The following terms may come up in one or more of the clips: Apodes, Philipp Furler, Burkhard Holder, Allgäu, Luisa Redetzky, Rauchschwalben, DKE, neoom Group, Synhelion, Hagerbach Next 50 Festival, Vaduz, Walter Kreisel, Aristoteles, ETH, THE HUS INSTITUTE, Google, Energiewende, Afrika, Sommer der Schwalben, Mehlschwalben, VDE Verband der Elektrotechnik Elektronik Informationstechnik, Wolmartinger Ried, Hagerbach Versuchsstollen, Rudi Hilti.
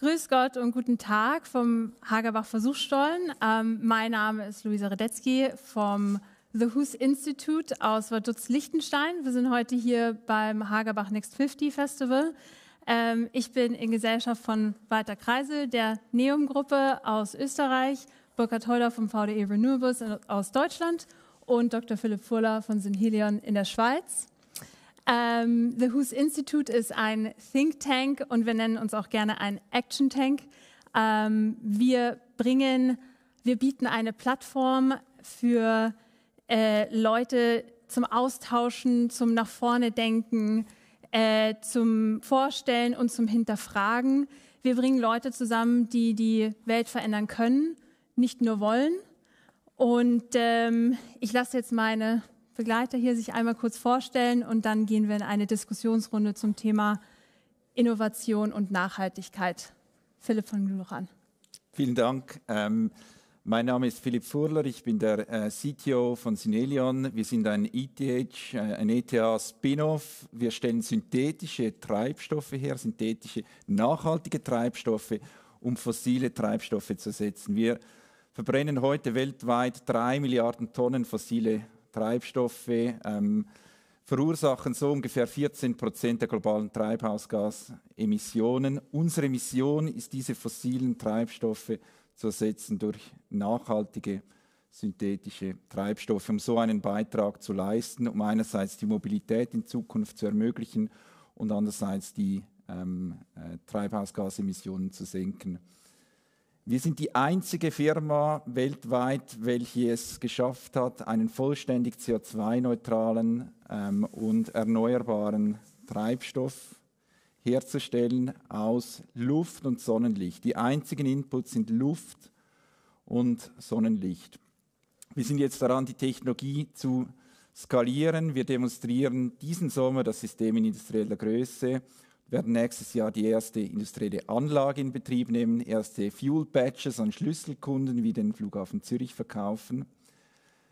Grüß Gott und guten Tag vom Hagerbach Versuchsstollen. Mein Name ist Luisa Redetzky vom THE HUS INSTITUTE aus Vaduz, Liechtenstein. Wir sind heute hier beim Hagerbach Next 50 Festival. Ich bin in Gesellschaft von Walter Kreisel, der neoom Group aus Österreich, Burkhard Holder vom VDE Renewables aus Deutschland und Dr. Philipp Furler von Synhelion in der Schweiz. THE HUS Institute ist ein Think Tank und wir nennen uns auch gerne ein Action Tank. Wir bieten eine Plattform für Leute zum Austauschen, zum nach vorne denken, zum Vorstellen und zum Hinterfragen. Wir bringen Leute zusammen, die die Welt verändern können, nicht nur wollen. Und ich lasse jetzt meine Begleiter hier sich einmal kurz vorstellen und dann gehen wir in eine Diskussionsrunde zum Thema Innovation und Nachhaltigkeit. Philipp, fang du doch an. Vielen Dank. Mein Name ist Philipp Furler, ich bin der CTO von Synhelion. Wir sind ein ETH, ein ETH-Spin-off. Wir stellen synthetische Treibstoffe her, synthetische nachhaltige Treibstoffe, um fossile Treibstoffe zu ersetzen. Wir verbrennen heute weltweit 3 Milliarden Tonnen fossile Treibstoffe, verursachen so ungefähr 14% der globalen Treibhausgasemissionen. Unsere Mission ist, diese fossilen Treibstoffe zu ersetzen durch nachhaltige synthetische Treibstoffe, um so einen Beitrag zu leisten, um einerseits die Mobilität in Zukunft zu ermöglichen und andererseits die Treibhausgasemissionen zu senken. Wir sind die einzige Firma weltweit, welche es geschafft hat, einen vollständig CO2-neutralen und erneuerbaren Treibstoff herzustellen aus Luft und Sonnenlicht. Die einzigen Inputs sind Luft und Sonnenlicht. Wir sind jetzt daran, die Technologie zu skalieren. Wir demonstrieren diesen Sommer das System in industrieller Größe. Wir werden nächstes Jahr die erste industrielle Anlage in Betrieb nehmen, erste Fuel Batches an Schlüsselkunden wie den Flughafen Zürich verkaufen.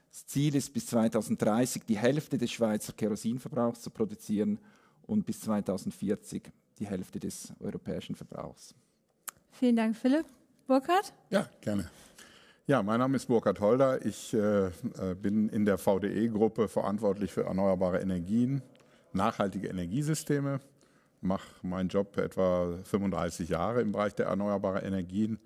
Das Ziel ist, bis 2030 die Hälfte des Schweizer Kerosinverbrauchs zu produzieren und bis 2040 die Hälfte des europäischen Verbrauchs. Vielen Dank, Philipp. Burkhard? Ja, gerne. Ja, mein Name ist Burkhard Holder. Ich bin in der VDE-Gruppe verantwortlich für erneuerbare Energien, nachhaltige Energiesysteme. Ich mache meinen Job etwa 35 Jahre im Bereich der erneuerbaren Energien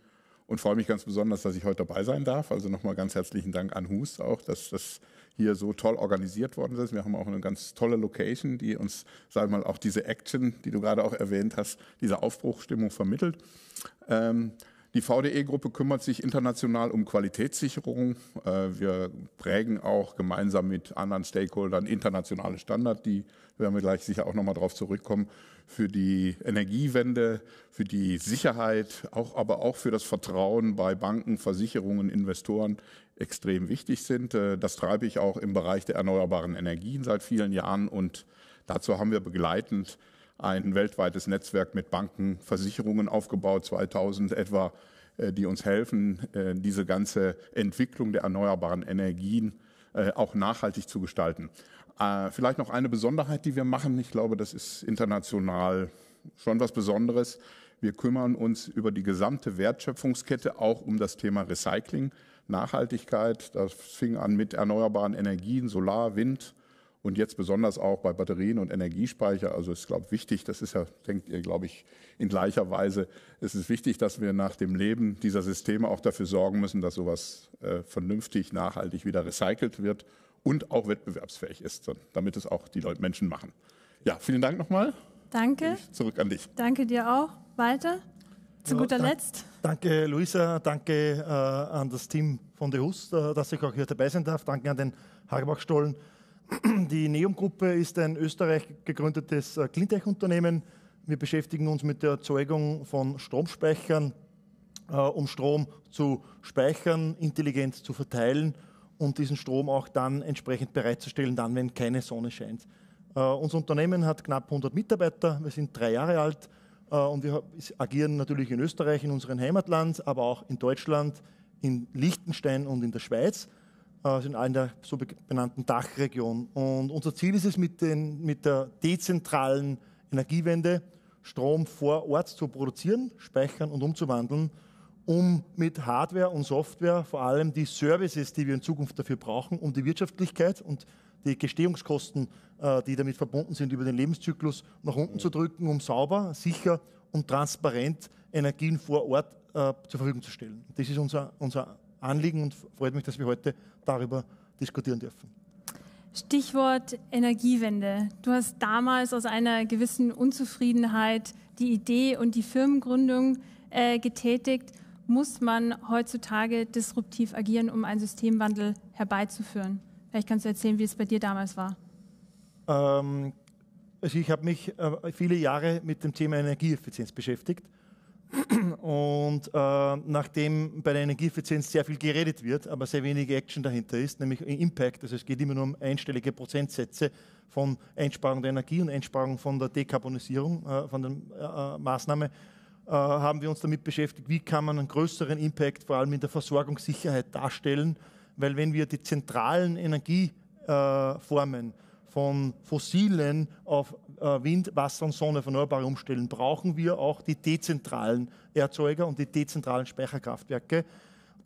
und freue mich ganz besonders, dass ich heute dabei sein darf. Also nochmal ganz herzlichen Dank an HUS auch, dass das hier so toll organisiert worden ist. Wir haben auch eine ganz tolle Location, die uns, sagen wir mal, auch diese Action, die du gerade auch erwähnt hast, diese Aufbruchstimmung vermittelt. Die VDE-Gruppe kümmert sich international um Qualitätssicherung. Wir prägen auch gemeinsam mit anderen Stakeholdern internationale Standards, die werden wir gleich sicher auch nochmal darauf zurückkommen, für die Energiewende, für die Sicherheit, aber auch für das Vertrauen bei Banken, Versicherungen, Investoren extrem wichtig sind. Das treibe ich auch im Bereich der erneuerbaren Energien seit vielen Jahren und dazu haben wir begleitend ein weltweites Netzwerk mit Banken, Versicherungen aufgebaut, 2000 etwa, die uns helfen, diese ganze Entwicklung der erneuerbaren Energien auch nachhaltig zu gestalten. Vielleicht noch eine Besonderheit, die wir machen. Ich glaube, das ist international schon was Besonderes. Wir kümmern uns über die gesamte Wertschöpfungskette auch um das Thema Recycling, Nachhaltigkeit. Das fing an mit erneuerbaren Energien, Solar, Wind. Und jetzt besonders auch bei Batterien und Energiespeicher. Also ist, glaube ich, wichtig, das ist ja, denkt ihr, glaube ich, in gleicher Weise, es ist wichtig, dass wir nach dem Leben dieser Systeme auch dafür sorgen müssen, dass sowas vernünftig, nachhaltig wieder recycelt wird und auch wettbewerbsfähig ist, damit es auch die Menschen machen. Ja, vielen Dank nochmal. Danke. Zurück an dich. Danke dir auch. Walter, zu guter Letzt. Danke, Luisa. Danke an das Team von THE HUS, dass ich auch hier dabei sein darf. Danke an den Hagerbach-Stollen. Die neoom-Gruppe ist ein Österreich gegründetes Cleantech-Unternehmen. Wir beschäftigen uns mit der Erzeugung von Stromspeichern, um Strom zu speichern, intelligent zu verteilen und diesen Strom auch dann entsprechend bereitzustellen, dann, wenn keine Sonne scheint. Unser Unternehmen hat knapp 100 Mitarbeiter, wir sind 3 Jahre alt und wir agieren natürlich in Österreich, in unserem Heimatland, aber auch in Deutschland, in Liechtenstein und in der Schweiz. In allen der so benannten DACH-Region. Und unser Ziel ist es, mit der dezentralen Energiewende Strom vor Ort zu produzieren, speichern und umzuwandeln, um mit Hardware und Software vor allem die Services, die wir in Zukunft dafür brauchen, um die Wirtschaftlichkeit und die Gestehungskosten, die damit verbunden sind, über den Lebenszyklus nach unten zu drücken, um sauber, sicher und transparent Energien vor Ort zur Verfügung zu stellen. Das ist unser Anliegen und freut mich, dass wir heute darüber diskutieren dürfen. Stichwort Energiewende. Du hast damals aus einer gewissen Unzufriedenheit die Idee und die Firmengründung getätigt. Muss man heutzutage disruptiv agieren, um einen Systemwandel herbeizuführen? Vielleicht kannst du erzählen, wie es bei dir damals war. Also ich habe mich viele Jahre mit dem Thema Energieeffizienz beschäftigt. Und nachdem bei der Energieeffizienz sehr viel geredet wird, aber sehr wenige Action dahinter ist, nämlich Impact, also es geht immer nur um einstellige Prozentsätze von Einsparung der Energie und Einsparung von der Dekarbonisierung, von der Maßnahme, haben wir uns damit beschäftigt, wie kann man einen größeren Impact vor allem in der Versorgungssicherheit darstellen, weil wenn wir die zentralen Energieformen von fossilen auf Wind, Wasser und Sonne erneuerbare umstellen, brauchen wir auch die dezentralen Erzeuger und die dezentralen Speicherkraftwerke.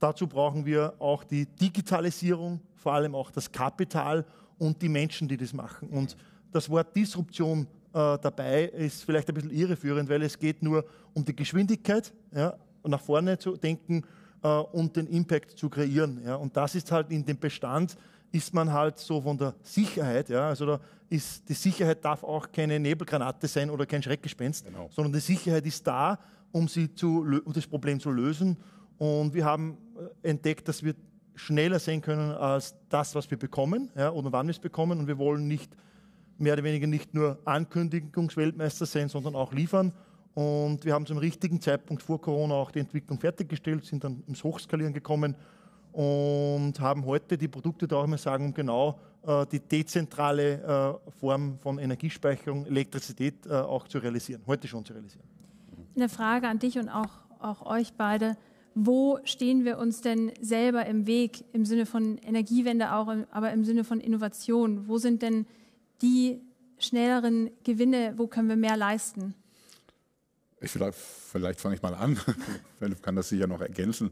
Dazu brauchen wir auch die Digitalisierung, vor allem auch das Kapital und die Menschen, die das machen. Und das Wort Disruption dabei ist vielleicht ein bisschen irreführend, weil es geht nur um die Geschwindigkeit, ja, nach vorne zu denken und den Impact zu kreieren. Ja. Und das ist halt in dem Bestand, ist man halt so von der Sicherheit, ja, also da ist die Sicherheit darf auch keine Nebelgranate sein oder kein Schreckgespenst, genau, sondern die Sicherheit ist da, um das Problem zu lösen. Und wir haben entdeckt, dass wir schneller sehen können als das, was wir bekommen, ja, oder wann wir es bekommen. Und wir wollen nicht nur Ankündigungsweltmeister sein, sondern auch liefern. Und wir haben zum richtigen Zeitpunkt vor Corona auch die Entwicklung fertiggestellt, sind dann ins Hochskalieren gekommen und haben heute die Produkte, da auch immer sagen, um genau die dezentrale Form von Energiespeicherung, Elektrizität auch zu realisieren, heute schon zu realisieren. Eine Frage an dich und auch euch beide. Wo stehen wir uns denn selber im Weg, im Sinne von Energiewende auch, aber im Sinne von Innovation? Wo sind denn die schnelleren Gewinne, wo können wir mehr leisten? Vielleicht fange ich mal an, Philipp kann das sicher noch ergänzen.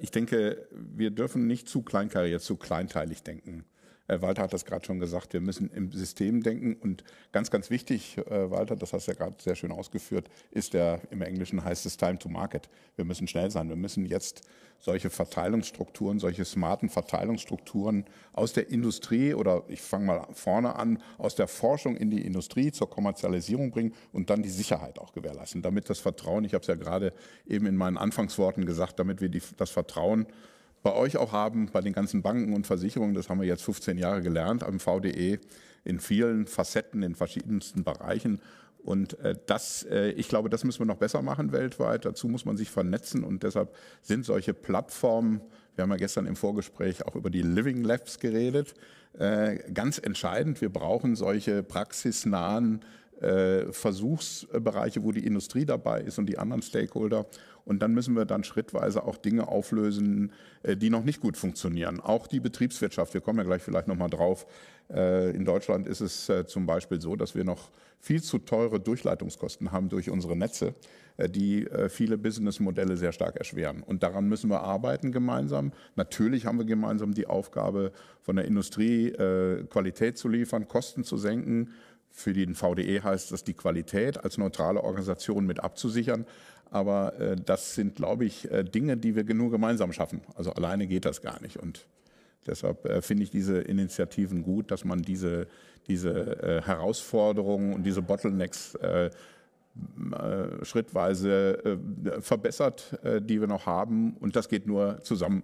Ich denke, wir dürfen nicht zu kleinkariert, zu kleinteilig denken. Walter hat das gerade schon gesagt, wir müssen im System denken. Und ganz, ganz wichtig, Walter, das hast du ja gerade sehr schön ausgeführt, ist im Englischen heißt es Time to Market. Wir müssen schnell sein. Wir müssen jetzt solche Verteilungsstrukturen, solche smarten Verteilungsstrukturen aus der Industrie oder, ich fange mal vorne an, aus der Forschung in die Industrie zur Kommerzialisierung bringen und dann die Sicherheit auch gewährleisten. Damit das Vertrauen, ich habe es ja gerade eben in meinen Anfangsworten gesagt, damit wir das Vertrauen bei euch auch haben, bei den ganzen Banken und Versicherungen, das haben wir jetzt 15 Jahre gelernt am VDE, in vielen Facetten, in verschiedensten Bereichen. Und ich glaube, das müssen wir noch besser machen weltweit. Dazu muss man sich vernetzen und deshalb sind solche Plattformen, wir haben ja gestern im Vorgespräch auch über die Living Labs geredet, ganz entscheidend. Wir brauchen solche praxisnahen Versuchsbereiche, wo die Industrie dabei ist und die anderen Stakeholder. Und dann müssen wir dann schrittweise auch Dinge auflösen, die noch nicht gut funktionieren. Auch die Betriebswirtschaft, wir kommen ja gleich vielleicht nochmal drauf. In Deutschland ist es zum Beispiel so, dass wir noch viel zu teure Durchleitungskosten haben durch unsere Netze, die viele Businessmodelle sehr stark erschweren. Und daran müssen wir arbeiten gemeinsam. Natürlich haben wir gemeinsam die Aufgabe, von der Industrie Qualität zu liefern, Kosten zu senken. Für den VDE heißt das, die Qualität als neutrale Organisation mit abzusichern. Aber das sind, glaube ich, Dinge, die wir nur gemeinsam schaffen. Also alleine geht das gar nicht. Und deshalb finde ich diese Initiativen gut, dass man diese Herausforderungen und diese Bottlenecks schrittweise verbessert, die wir noch haben. Und das geht nur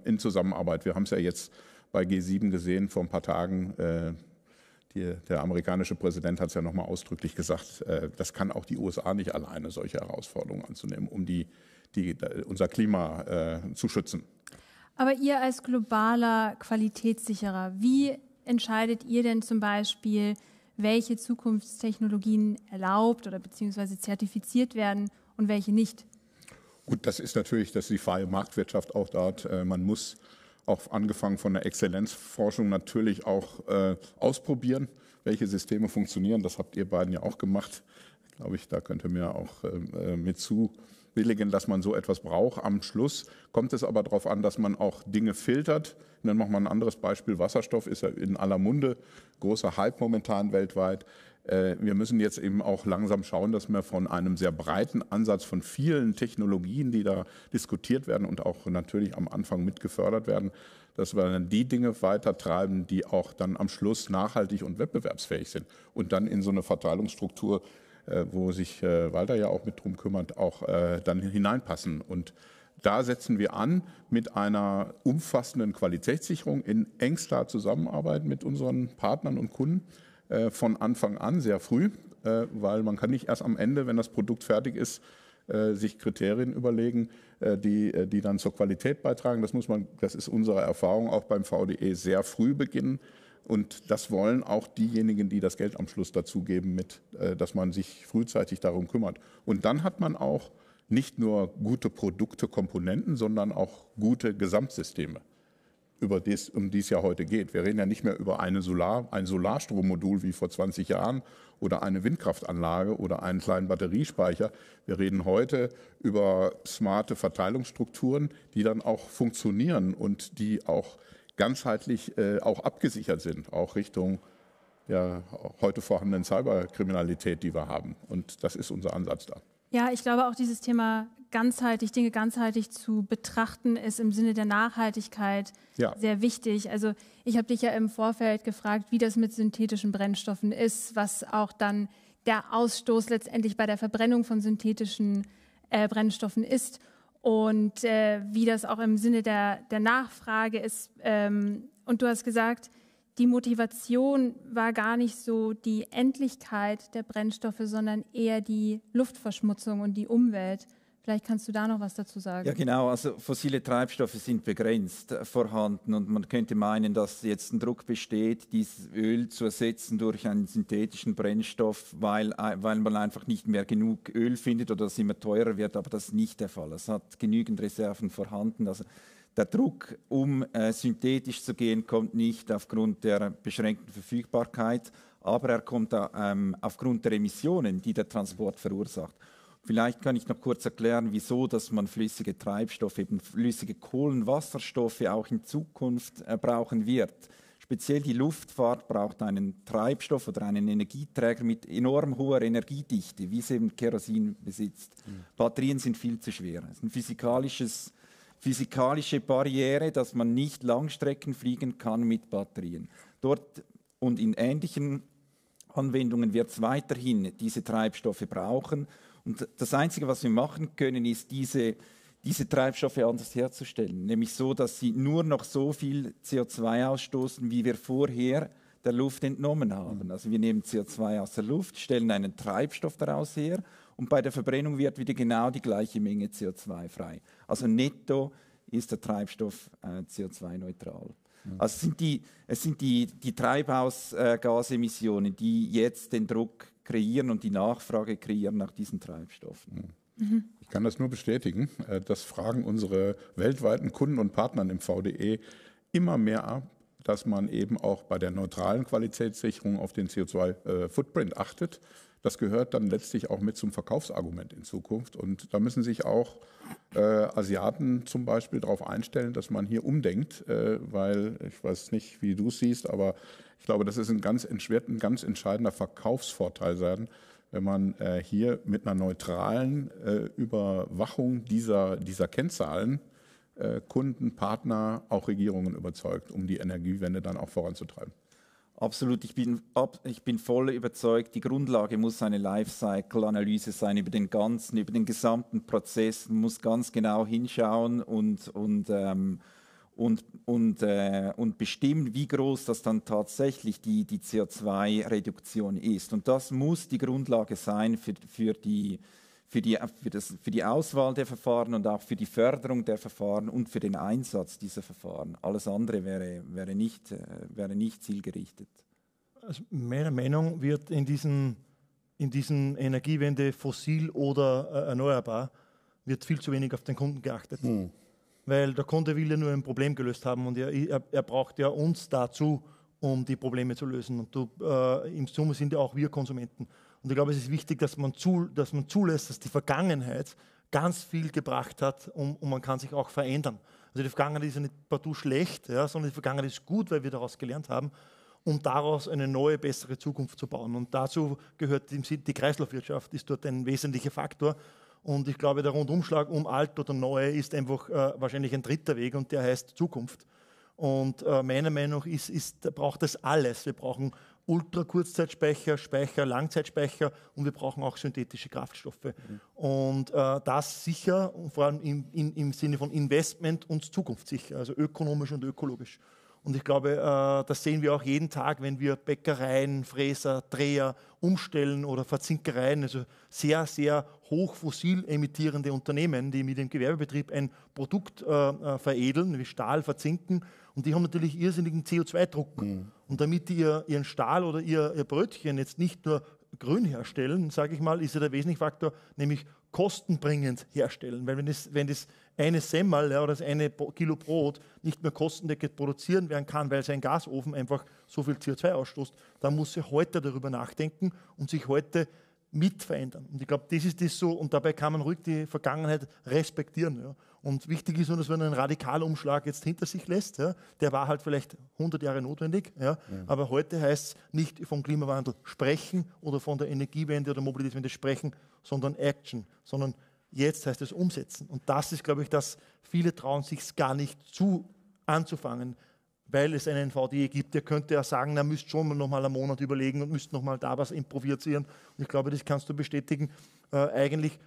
in Zusammenarbeit. Wir haben es ja jetzt bei G7 gesehen vor ein paar Tagen. Der amerikanische Präsident hat es ja nochmal ausdrücklich gesagt, das kann auch die USA nicht alleine, solche Herausforderungen anzunehmen, um unser Klima zu schützen. Aber ihr als globaler Qualitätssicherer, wie entscheidet ihr denn zum Beispiel, welche Zukunftstechnologien erlaubt oder beziehungsweise zertifiziert werden und welche nicht? Gut, das ist die freie Marktwirtschaft auch dort. Man muss auch angefangen von der Exzellenzforschung natürlich auch ausprobieren, welche Systeme funktionieren. Das habt ihr beiden ja auch gemacht. glaube ich, da könnte mir auch mit zuwilligen, dass man so etwas braucht. Am Schluss kommt es aber darauf an, dass man auch Dinge filtert. Und dann machen wir ein anderes Beispiel. Wasserstoff ist ja in aller Munde, großer Hype momentan weltweit. Wir müssen jetzt eben auch langsam schauen, dass wir von einem sehr breiten Ansatz von vielen Technologien, die da diskutiert werden und auch natürlich am Anfang mit gefördert werden, dass wir dann die Dinge weitertreiben, die auch dann am Schluss nachhaltig und wettbewerbsfähig sind. Und dann in so eine Verteilungsstruktur, wo sich Walter ja auch mit drum kümmert, auch dann hineinpassen. Und da setzen wir an mit einer umfassenden Qualitätssicherung in engster Zusammenarbeit mit unseren Partnern und Kunden. Von Anfang an, sehr früh, weil man kann nicht erst am Ende, wenn das Produkt fertig ist, sich Kriterien überlegen, die dann zur Qualität beitragen. Das muss man, das ist unsere Erfahrung, auch beim VDE sehr früh beginnen. Und das wollen auch diejenigen, die das Geld am Schluss dazugeben, mit, dass man sich frühzeitig darum kümmert. Und dann hat man auch nicht nur gute Produkte, Komponenten, sondern auch gute Gesamtsysteme, um die es ja heute geht. Wir reden ja nicht mehr über ein Solarstrommodul wie vor 20 Jahren oder eine Windkraftanlage oder einen kleinen Batteriespeicher. Wir reden heute über smarte Verteilungsstrukturen, die dann auch funktionieren und die auch ganzheitlich auch abgesichert sind, auch Richtung der heute vorhandenen Cyberkriminalität, die wir haben. Und das ist unser Ansatz da. Ja, ich glaube auch dieses Thema ganzheitlich, Dinge ganzheitlich zu betrachten, ist im Sinne der Nachhaltigkeit sehr wichtig. Also ich habe dich ja im Vorfeld gefragt, wie das mit synthetischen Brennstoffen ist, was auch dann der Ausstoß letztendlich bei der Verbrennung von synthetischen Brennstoffen ist und wie das auch im Sinne der Nachfrage ist. Und du hast gesagt, die Motivation war gar nicht so die Endlichkeit der Brennstoffe, sondern eher die Luftverschmutzung und die Umwelt. Vielleicht kannst du da noch was dazu sagen. Ja genau, also fossile Treibstoffe sind begrenzt vorhanden und man könnte meinen, dass jetzt ein Druck besteht, dieses Öl zu ersetzen durch einen synthetischen Brennstoff, weil man einfach nicht mehr genug Öl findet oder es immer teurer wird, aber das ist nicht der Fall. Es hat genügend Reserven vorhanden. Also der Druck, um synthetisch zu gehen, kommt nicht aufgrund der beschränkten Verfügbarkeit, aber er kommt aufgrund der Emissionen, die der Transport verursacht. Vielleicht kann ich noch kurz erklären, wieso dass man flüssige Treibstoffe, eben flüssige Kohlenwasserstoffe auch in Zukunft brauchen wird. Speziell die Luftfahrt braucht einen Treibstoff oder einen Energieträger mit enorm hoher Energiedichte, wie es eben Kerosin besitzt. Batterien sind viel zu schwer. Es ist ein physikalische Barriere, dass man nicht Langstrecken fliegen kann mit Batterien. Dort und in ähnlichen Anwendungen wird es weiterhin diese Treibstoffe brauchen. Und das Einzige, was wir machen können, ist, diese Treibstoffe anders herzustellen. Nämlich so, dass sie nur noch so viel CO2 ausstoßen, wie wir vorher der Luft entnommen haben. Also wir nehmen CO2 aus der Luft, stellen einen Treibstoff daraus her und bei der Verbrennung wird wieder genau die gleiche Menge CO2 frei. Also netto ist der Treibstoff CO2-neutral. Also es sind die Treibhausgasemissionen, die jetzt den Druck kreieren und die Nachfrage kreieren nach diesen Treibstoffen. Ich kann das nur bestätigen, das fragen unsere weltweiten Kunden und Partnern im VDE immer mehr ab, dass man eben auch bei der neutralen Qualitätssicherung auf den CO2-Footprint achtet. Das gehört dann letztlich auch mit zum Verkaufsargument in Zukunft. Und da müssen sich auch Asiaten zum Beispiel darauf einstellen, dass man hier umdenkt, weil ich weiß nicht, wie du es siehst, aber ich glaube, das ist ein ganz entscheidender Verkaufsvorteil sein, wenn man hier mit einer neutralen Überwachung dieser Kennzahlen Kunden, Partner, auch Regierungen überzeugt, um die Energiewende dann auch voranzutreiben. Absolut, ich bin voll überzeugt, die Grundlage muss eine Lifecycle-Analyse sein über den gesamten Prozess. Man muss ganz genau hinschauen und bestimmen, wie groß das dann tatsächlich die CO2-Reduktion ist. Und das muss die Grundlage sein für die Auswahl der Verfahren und auch für die Förderung der Verfahren und für den Einsatz dieser Verfahren. Alles andere wäre nicht zielgerichtet. Also meiner Meinung nach wird in diesen Energiewende fossil oder erneuerbar wird viel zu wenig auf den Kunden geachtet. Weil der Kunde will ja nur ein Problem gelöst haben und er braucht ja uns dazu, um die Probleme zu lösen. Und im Summe sind ja auch wir Konsumenten. Und ich glaube, es ist wichtig, dass man zulässt, dass die Vergangenheit ganz viel gebracht hat und man kann sich auch verändern. Also die Vergangenheit ist ja nicht partout schlecht, ja, sondern die Vergangenheit ist gut, weil wir daraus gelernt haben, um daraus eine neue, bessere Zukunft zu bauen. Und dazu gehört die Kreislaufwirtschaft, ist dort ein wesentlicher Faktor. Und ich glaube, der Rundumschlag um alt oder neu ist einfach wahrscheinlich ein dritter Weg und der heißt Zukunft. Und meiner Meinung nach braucht das alles. Wir brauchen Ultrakurzzeitspeicher, Speicher, Langzeitspeicher und wir brauchen auch synthetische Kraftstoffe. Mhm. Und das sicher, und vor allem im Sinne von Investment und zukunftssicher, also ökonomisch und ökologisch. Und ich glaube, das sehen wir auch jeden Tag, wenn wir Bäckereien, Fräser, Dreher umstellen oder Verzinkereien, also sehr, sehr hoch fossil emittierende Unternehmen, die mit dem Gewerbebetrieb ein Produkt veredeln, wie Stahl verzinken. Und die haben natürlich irrsinnigen CO2-Druck. Mhm. Und damit die ihren Stahl oder ihr Brötchen jetzt nicht nur grün herstellen, sage ich mal, ist ja der wesentliche Faktor, nämlich kostenbringend herstellen. Weil wenn das eine Semmel oder das eine Kilo Brot nicht mehr kostendeckend produzieren werden kann, weil sein Gasofen einfach so viel CO2 ausstoßt, dann muss sie heute darüber nachdenken und sich heute mitverändern. Und ich glaube, das ist das so, und dabei kann man ruhig die Vergangenheit respektieren. Ja. Und wichtig ist nur, dass man einen Radikalumschlag jetzt hinter sich lässt. Ja. Der war halt vielleicht 100 Jahre notwendig, ja. Ja. Aber heute heißt es nicht vom Klimawandel sprechen oder von der Energiewende oder Mobilitätswende sprechen, sondern Action, sondern jetzt heißt es umsetzen. Und das ist, glaube ich, dass viele trauen sich gar nicht zu anzufangen, weil es einen VDE gibt, der könnte ja sagen, na, müsst schon noch mal einen Monat überlegen und müsst noch mal da was improvisieren. Und ich glaube, das kannst du bestätigen. Eigentlich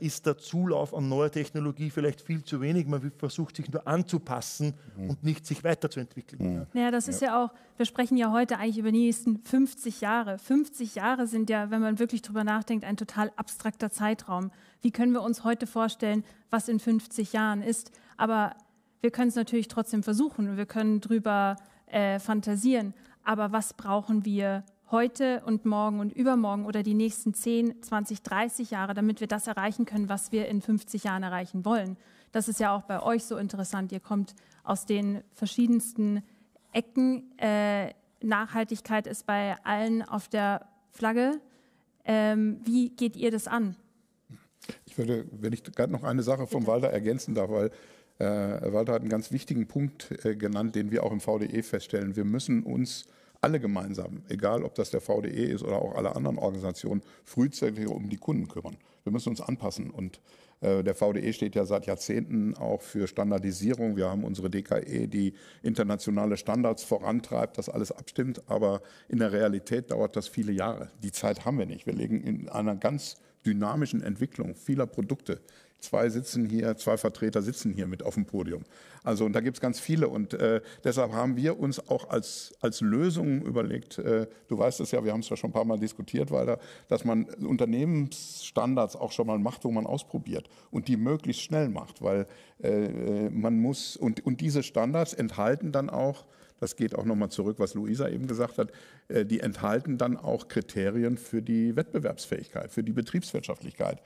ist der Zulauf an neuer Technologie vielleicht viel zu wenig. Man versucht sich nur anzupassen und nicht sich weiterzuentwickeln. Mhm. Ja, das ist ja auch, wir sprechen ja heute eigentlich über die nächsten 50 Jahre. 50 Jahre sind ja, wenn man wirklich drüber nachdenkt, ein total abstrakter Zeitraum. Wie können wir uns heute vorstellen, was in 50 Jahren ist? Aber wir können es natürlich trotzdem versuchen und wir können drüber fantasieren. Aber was brauchen wir heute und morgen und übermorgen oder die nächsten 10, 20, 30 Jahre, damit wir das erreichen können, was wir in 50 Jahren erreichen wollen? Das ist ja auch bei euch so interessant. Ihr kommt aus den verschiedensten Ecken. Nachhaltigkeit ist bei allen auf der Flagge. Wie geht ihr das an? Ich würde, wenn ich gerade noch eine Sache vom Walter ergänzen darf, weil Walter hat einen ganz wichtigen Punkt genannt, den wir auch im VDE feststellen. Wir müssen uns alle gemeinsam, egal ob das der VDE ist oder auch alle anderen Organisationen, frühzeitig um die Kunden kümmern. Wir müssen uns anpassen. Und der VDE steht ja seit Jahrzehnten auch für Standardisierung. Wir haben unsere DKE, die internationale Standards vorantreibt, das alles abstimmt. Aber in der Realität dauert das viele Jahre. Die Zeit haben wir nicht. Wir leben in einer ganz dynamischen Entwicklung vieler Produkte. Zwei Vertreter sitzen hier mit auf dem Podium. Also, und da gibt es ganz viele. Und deshalb haben wir uns auch als Lösung überlegt, du weißt es ja, wir haben es ja schon ein paar Mal diskutiert, Walter, dass man Unternehmensstandards auch schon mal macht, wo man ausprobiert und die möglichst schnell macht. Weil man muss, und diese Standards enthalten dann auch, das geht auch nochmal zurück, was Luisa eben gesagt hat, die enthalten dann auch Kriterien für die Wettbewerbsfähigkeit, für die Betriebswirtschaftlichkeit.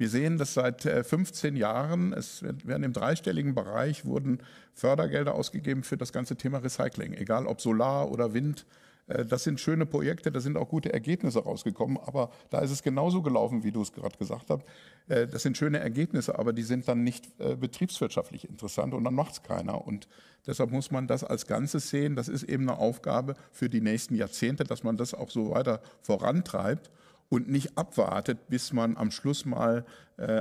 Wir sehen, dass seit 15 Jahren, es werden im dreistelligen Bereich, wurden Fördergelder ausgegeben für das ganze Thema Recycling, egal ob Solar oder Wind. Das sind schöne Projekte, da sind auch gute Ergebnisse rausgekommen, aber da ist es genauso gelaufen, wie du es gerade gesagt hast. Das sind schöne Ergebnisse, aber die sind dann nicht betriebswirtschaftlich interessant und dann macht es keiner. Und deshalb muss man das als Ganzes sehen. Das ist eben eine Aufgabe für die nächsten Jahrzehnte, dass man das auch so weiter vorantreibt und nicht abwartet, bis man am Schluss mal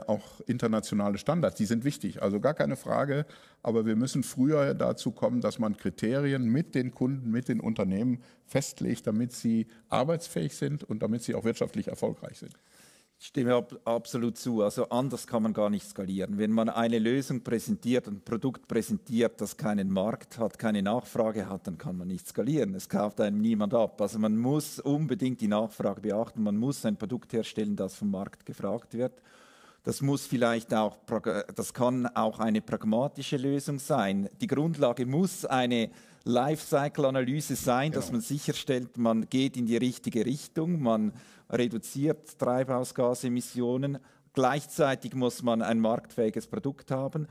auch internationale Standards, die sind wichtig, also gar keine Frage, aber wir müssen früher dazu kommen, dass man Kriterien mit den Kunden, mit den Unternehmen festlegt, damit sie arbeitsfähig sind und damit sie auch wirtschaftlich erfolgreich sind. Ich stimme absolut zu, also anders kann man gar nicht skalieren. Wenn man eine Lösung präsentiert, ein Produkt präsentiert, das keinen Markt hat, keine Nachfrage hat, dann kann man nicht skalieren. Es kauft einem niemand ab. Also man muss unbedingt die Nachfrage beachten. Man muss ein Produkt herstellen, das vom Markt gefragt wird. Das muss vielleicht auch, das kann auch eine pragmatische Lösung sein. Die Grundlage muss eine Lifecycle-Analyse sein, dass man sicherstellt, man geht in die richtige Richtung, man reduziert Treibhausgasemissionen, gleichzeitig muss man ein marktfähiges Produkt haben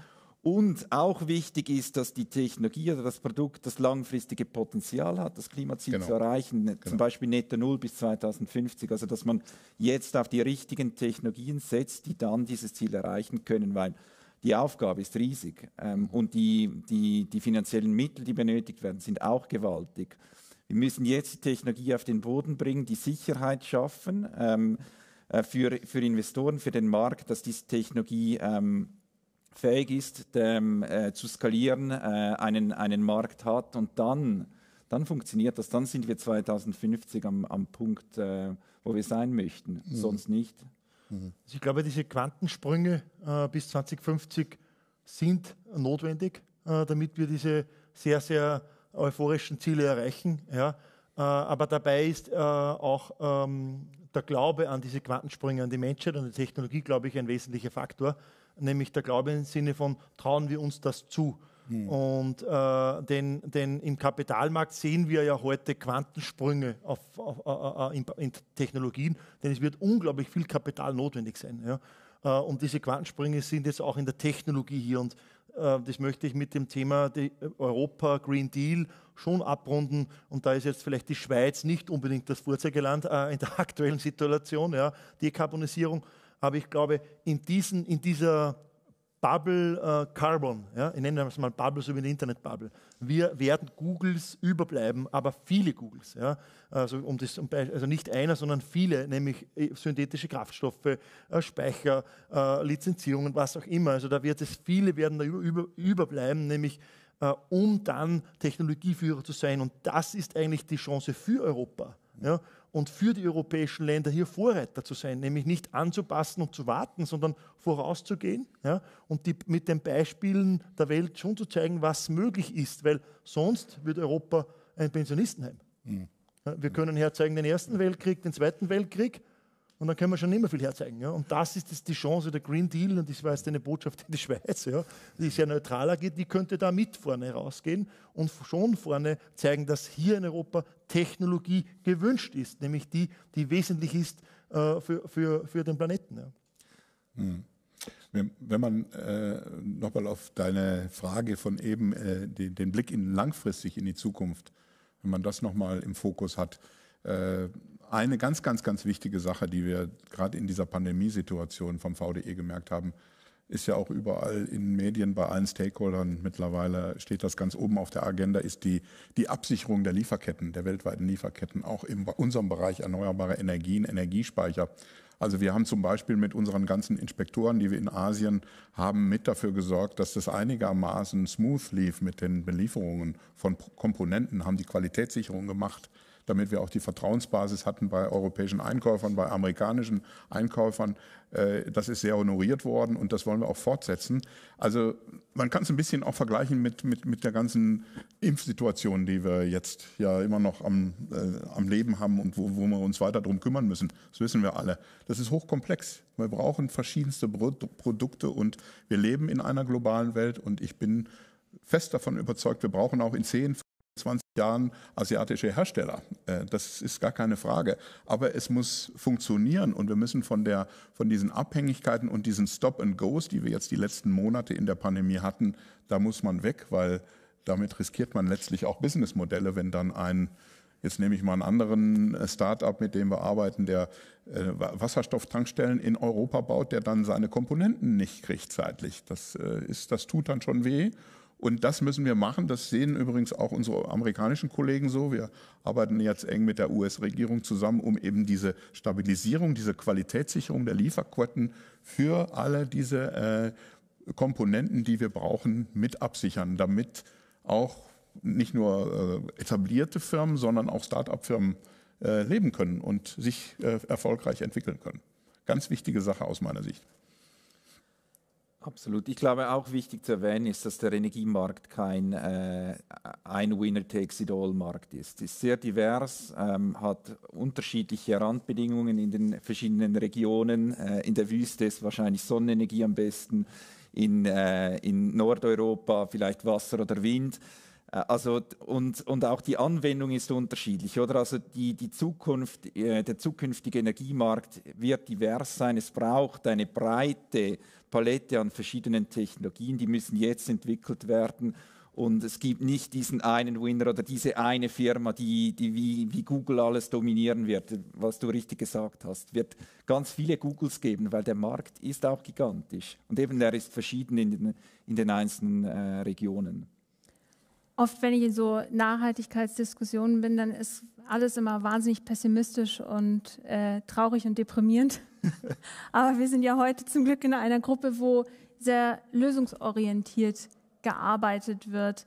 Und auch wichtig ist, dass die Technologie oder das Produkt das langfristige Potenzial hat, das Klimaziel zu erreichen, zum Beispiel Netto Null bis 2050. Also dass man jetzt auf die richtigen Technologien setzt, die dann dieses Ziel erreichen können, weil die Aufgabe ist riesig und die finanziellen Mittel, die benötigt werden, sind auch gewaltig. Wir müssen jetzt die Technologie auf den Boden bringen, die Sicherheit schaffen für Investoren, für den Markt, dass diese Technologie fähig ist, zu skalieren, einen Markt hat, und dann funktioniert das. Dann sind wir 2050 am Punkt, wo wir sein möchten, sonst nicht. Also ich glaube, diese Quantensprünge bis 2050 sind notwendig, damit wir diese sehr, sehr euphorischen Ziele erreichen. Ja? Aber dabei ist auch der Glaube an diese Quantensprünge, an die Menschheit und die Technologie, glaube ich, ein wesentlicher Faktor. Nämlich der Glaube im Sinne von, trauen wir uns das zu? Und denn im Kapitalmarkt sehen wir ja heute Quantensprünge in Technologien, denn es wird unglaublich viel Kapital notwendig sein. Ja? Und diese Quantensprünge sind jetzt auch in der Technologie hier, und das möchte ich mit dem Thema Europa Green Deal schon abrunden, und da ist jetzt vielleicht die Schweiz nicht unbedingt das Vorzeigeland in der aktuellen Situation, ja? Dekarbonisierung, aber ich glaube, in dieser Bubble Carbon, ja, ich nenne das mal Bubble, so wie eine Internet-Bubble. Wir werden Googles überbleiben, aber viele Googles. Ja. Also, also nicht einer, sondern viele, nämlich synthetische Kraftstoffe, Speicher, Lizenzierungen, was auch immer. Also da wird es, viele werden da überbleiben, nämlich um dann Technologieführer zu sein. Und das ist eigentlich die Chance für Europa. Ja. Und für die europäischen Länder hier Vorreiter zu sein, nämlich nicht anzupassen und zu warten, sondern vorauszugehen, ja, und mit den Beispielen der Welt schon zu zeigen, was möglich ist, weil sonst wird Europa ein Pensionistenheim. Ja, wir können herzeigen den Ersten Weltkrieg, den Zweiten Weltkrieg, und dann können wir schon nicht mehr viel herzeigen. Ja. Und das ist jetzt die Chance der Green Deal, und das war jetzt eine Botschaft in die Schweiz, ja, die sehr neutral agiert, die könnte da mit vorne rausgehen und schon vorne zeigen, dass hier in Europa Technologie gewünscht ist, nämlich die, die wesentlich ist für den Planeten. Ja. Wenn man nochmal auf deine Frage von eben, den Blick langfristig in die Zukunft, wenn man das nochmal im Fokus hat, eine ganz, ganz, ganz wichtige Sache, die wir gerade in dieser Pandemiesituation vom VDE gemerkt haben, ist ja auch überall in Medien, bei allen Stakeholdern mittlerweile steht das ganz oben auf der Agenda, ist die Absicherung der Lieferketten, der weltweiten Lieferketten, auch in unserem Bereich erneuerbare Energien, Energiespeicher. Also wir haben zum Beispiel mit unseren ganzen Inspektoren, die wir in Asien haben, mit dafür gesorgt, dass das einigermaßen smooth lief mit den Belieferungen von Komponenten, haben die Qualitätssicherung gemacht, damit wir auch die Vertrauensbasis hatten bei europäischen Einkäufern, bei amerikanischen Einkäufern. Das ist sehr honoriert worden, und das wollen wir auch fortsetzen. Also man kann es ein bisschen auch vergleichen mit der ganzen Impfsituation, die wir jetzt ja immer noch am Leben haben und wo wir uns weiter drum kümmern müssen. Das wissen wir alle. Das ist hochkomplex. Wir brauchen verschiedenste Produkte, und wir leben in einer globalen Welt, und ich bin fest davon überzeugt, wir brauchen auch in 10, 20 Jahren asiatische Hersteller. Das ist gar keine Frage. Aber es muss funktionieren, und wir müssen von diesen Abhängigkeiten und diesen Stop-and-Goes, die wir jetzt die letzten Monate in der Pandemie hatten, da muss man weg, weil damit riskiert man letztlich auch Businessmodelle, wenn dann jetzt nehme ich mal einen anderen Start-up, mit dem wir arbeiten, der Wasserstofftankstellen in Europa baut, der dann seine Komponenten nicht kriegt zeitlich. Das tut dann schon weh. Und das müssen wir machen. Das sehen übrigens auch unsere amerikanischen Kollegen so. Wir arbeiten jetzt eng mit der US-Regierung zusammen, um eben diese Stabilisierung, diese Qualitätssicherung der Lieferketten für alle diese Komponenten, die wir brauchen, mit absichern, damit auch nicht nur etablierte Firmen, sondern auch Start-up-Firmen leben können und sich erfolgreich entwickeln können. Ganz wichtige Sache aus meiner Sicht. Absolut. Ich glaube, auch wichtig zu erwähnen ist, dass der Energiemarkt kein Ein-Winner-Takes-it-all-Markt ist. Es ist sehr divers, hat unterschiedliche Randbedingungen in den verschiedenen Regionen. In der Wüste ist wahrscheinlich Sonnenenergie am besten, in Nordeuropa vielleicht Wasser oder Wind. Also, und auch die Anwendung ist unterschiedlich, oder? Also der zukünftige Energiemarkt wird divers sein. Es braucht eine breite Palette an verschiedenen Technologien, die müssen jetzt entwickelt werden. Und es gibt nicht diesen einen Winner oder diese eine Firma, die wie Google alles dominieren wird, was du richtig gesagt hast. Es wird ganz viele Googles geben, weil der Markt ist auch gigantisch. Und eben er ist verschieden in den einzelnen Regionen. Oft, wenn ich in so Nachhaltigkeitsdiskussionen bin, dann ist alles immer wahnsinnig pessimistisch und traurig und deprimierend. Aber wir sind ja heute zum Glück in einer Gruppe, wo sehr lösungsorientiert gearbeitet wird.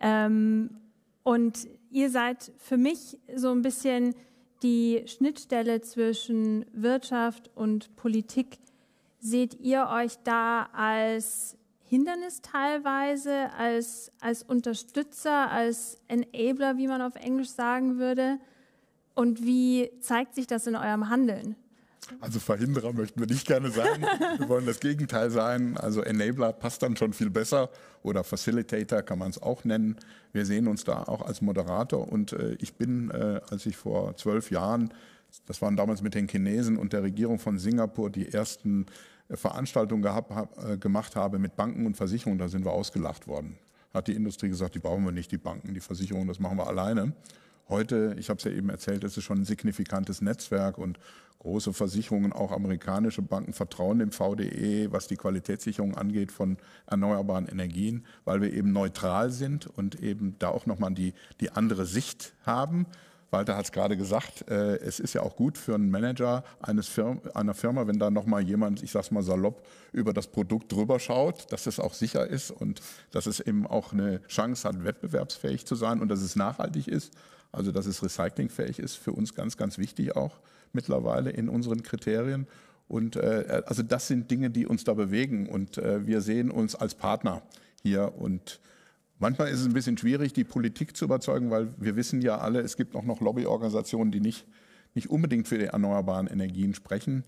Und ihr seid für mich so ein bisschen die Schnittstelle zwischen Wirtschaft und Politik. Seht ihr euch da als Hindernis teilweise, als Unterstützer, als Enabler, wie man auf Englisch sagen würde? Und wie zeigt sich das in eurem Handeln? Also Verhinderer möchten wir nicht gerne sein, wir wollen das Gegenteil sein. Also Enabler passt dann schon viel besser oder Facilitator kann man es auch nennen. Wir sehen uns da auch als Moderator und ich bin, als ich vor 12 Jahren, das waren damals mit den Chinesen und der Regierung von Singapur, die ersten Veranstaltungen gemacht habe mit Banken und Versicherungen, da sind wir ausgelacht worden. Hat die Industrie gesagt, die brauchen wir nicht, die Banken, die Versicherungen, das machen wir alleine. Heute, ich habe es ja eben erzählt, es ist schon ein signifikantes Netzwerk und große Versicherungen, auch amerikanische Banken, vertrauen dem VDE, was die Qualitätssicherung angeht von erneuerbaren Energien, weil wir eben neutral sind und eben da auch nochmal die andere Sicht haben. Walter hat es gerade gesagt, es ist ja auch gut für einen Manager einer Firma, wenn da nochmal jemand, ich sag's mal salopp, über das Produkt drüber schaut, dass es auch sicher ist und dass es eben auch eine Chance hat, wettbewerbsfähig zu sein und dass es nachhaltig ist. Also dass es recyclingfähig ist, für uns ganz, ganz wichtig auch mittlerweile in unseren Kriterien. Und also das sind Dinge, die uns da bewegen und wir sehen uns als Partner hier. Und manchmal ist es ein bisschen schwierig, die Politik zu überzeugen, weil wir wissen ja alle, es gibt auch noch Lobbyorganisationen, die nicht unbedingt für die erneuerbaren Energien sprechen.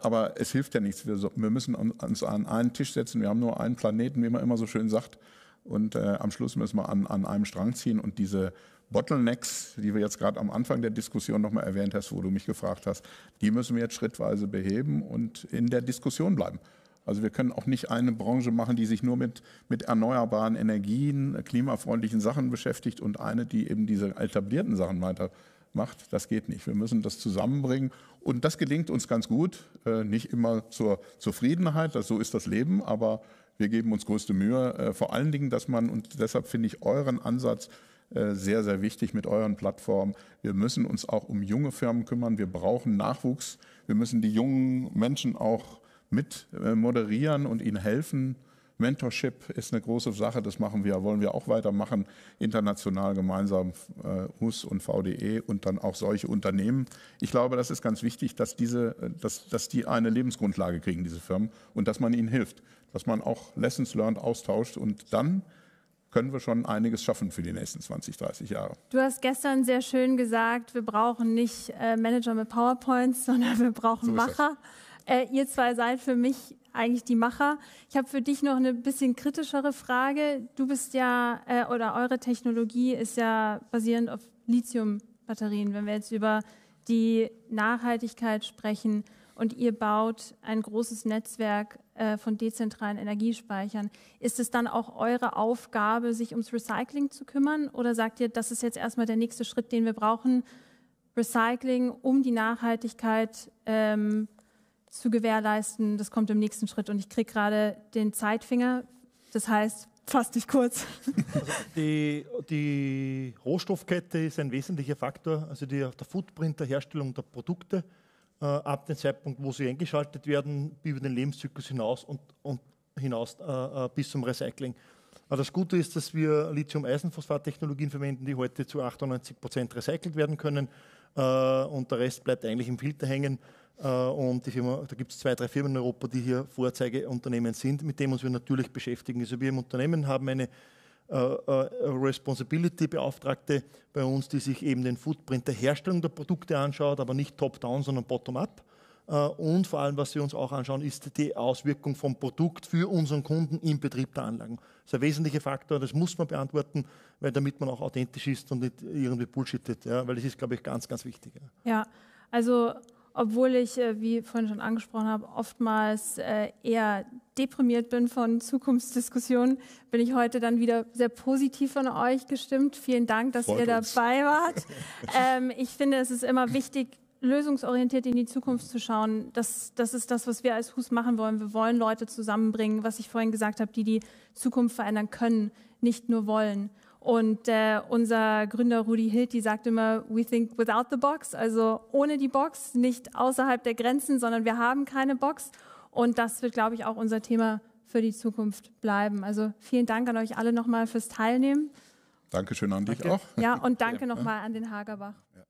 Aber es hilft ja nichts. Wir müssen uns an einen Tisch setzen. Wir haben nur einen Planeten, wie man immer so schön sagt. Und am Schluss müssen wir an einem Strang ziehen und diese Bottlenecks, die wir jetzt gerade am Anfang der Diskussion nochmal erwähnt hast, wo du mich gefragt hast, die müssen wir jetzt schrittweise beheben und in der Diskussion bleiben. Also wir können auch nicht eine Branche machen, die sich nur mit erneuerbaren Energien, klimafreundlichen Sachen beschäftigt und eine, die eben diese etablierten Sachen weitermacht. Das geht nicht. Wir müssen das zusammenbringen und das gelingt uns ganz gut. Nicht immer zur Zufriedenheit, so ist das Leben, aber wir geben uns größte Mühe, vor allen Dingen, dass man, und deshalb finde ich euren Ansatz sehr, sehr wichtig mit euren Plattformen. Wir müssen uns auch um junge Firmen kümmern. Wir brauchen Nachwuchs. Wir müssen die jungen Menschen auch mit moderieren und ihnen helfen. Mentorship ist eine große Sache. Das machen wir, wollen wir auch weitermachen. International gemeinsam, HUS und VDE und dann auch solche Unternehmen. Ich glaube, das ist ganz wichtig, dass die eine Lebensgrundlage kriegen, diese Firmen, und dass man ihnen hilft. Dass man auch Lessons learned austauscht und dann können wir schon einiges schaffen für die nächsten 20, 30 Jahre. Du hast gestern sehr schön gesagt, wir brauchen nicht Manager mit PowerPoints, sondern wir brauchen Macher. Ihr zwei seid für mich eigentlich die Macher. Ich habe für dich noch eine bisschen kritischere Frage. Du bist ja, oder eure Technologie ist ja basierend auf Lithium-Batterien, wenn wir jetzt über die Nachhaltigkeit sprechen. Und ihr baut ein großes Netzwerk von dezentralen Energiespeichern. Ist es dann auch eure Aufgabe, sich ums Recycling zu kümmern? Oder sagt ihr, das ist jetzt erstmal der nächste Schritt, den wir brauchen, Recycling, um die Nachhaltigkeit zu gewährleisten? Das kommt im nächsten Schritt. Und ich kriege gerade den Zeitfinger, das heißt, fass dich kurz. Also die Rohstoffkette ist ein wesentlicher Faktor, also der Footprint der Herstellung der Produkte. Ab dem Zeitpunkt, wo sie eingeschaltet werden, über den Lebenszyklus hinaus und hinaus bis zum Recycling. Aber das Gute ist, dass wir Lithium-Eisenphosphat-Technologien verwenden, die heute zu 98% recycelt werden können und der Rest bleibt eigentlich im Filter hängen. Und da gibt es 2, 3 Firmen in Europa, die hier Vorzeigeunternehmen sind, mit denen uns wir natürlich beschäftigen. Also wir im Unternehmen haben eine Responsibility-Beauftragte bei uns, die sich eben den Footprint der Herstellung der Produkte anschaut, aber nicht top-down, sondern bottom-up. Und vor allem, was wir uns auch anschauen, ist die Auswirkung vom Produkt für unseren Kunden im Betrieb der Anlagen. Das ist ein wesentlicher Faktor, das muss man beantworten, weil damit man auch authentisch ist und nicht irgendwie bullshittet, ja, weil das ist, glaube ich, ganz, ganz wichtig. Ja, also obwohl ich, wie vorhin schon angesprochen habe, oftmals eher deprimiert bin von Zukunftsdiskussionen, bin ich heute dann wieder sehr positiv von euch gestimmt. Vielen Dank, dass ihr dabei wart. Ich finde, es ist immer wichtig, lösungsorientiert in die Zukunft zu schauen. Das ist das, was wir als HUS machen wollen. Wir wollen Leute zusammenbringen, was ich vorhin gesagt habe, die die Zukunft verändern können, nicht nur wollen. Und unser Gründer Rudi Hilti sagt immer, we think without the box, also ohne die Box, nicht außerhalb der Grenzen, sondern wir haben keine Box. Und das wird, glaube ich, auch unser Thema für die Zukunft bleiben. Also vielen Dank an euch alle nochmal fürs Teilnehmen. Dankeschön an dich auch. Ja, und danke nochmal an den Hagerbach. Ja.